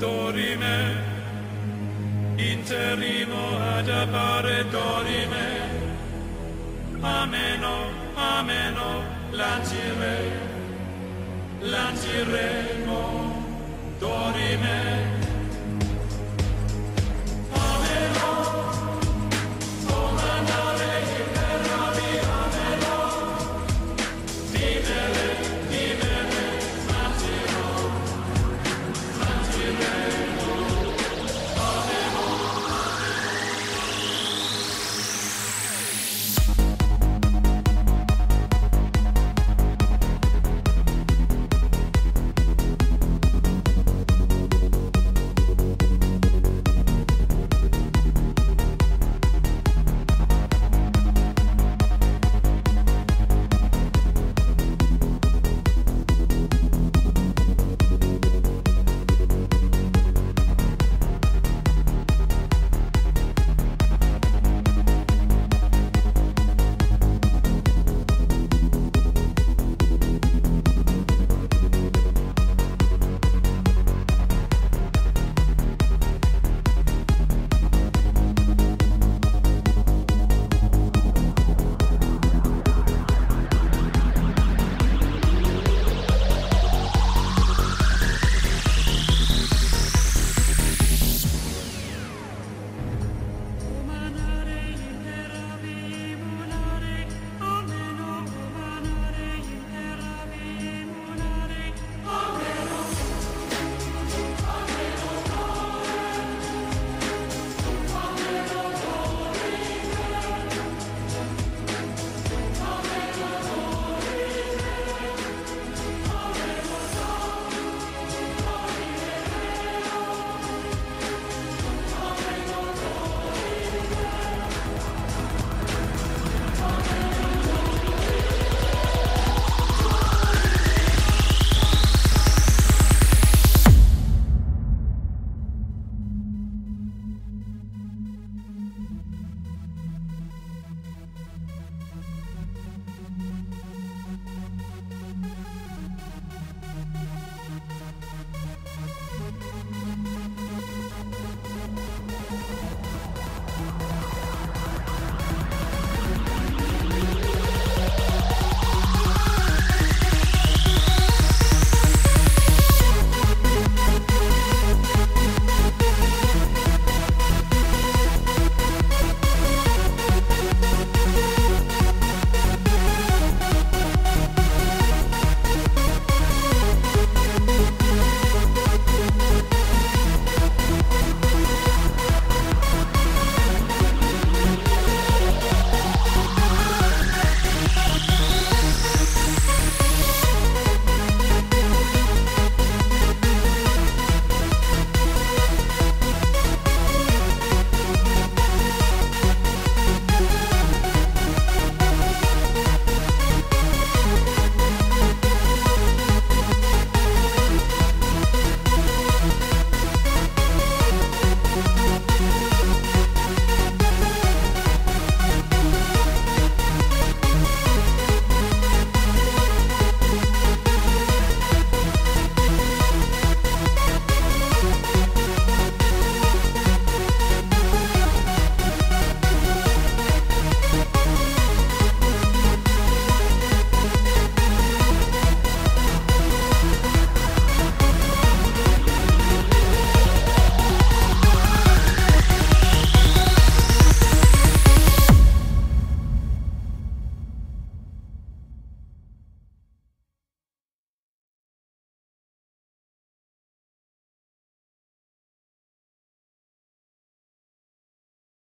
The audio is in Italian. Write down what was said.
dorime, interrimo ad appare dorime, ameno, ameno, lancire, lancire.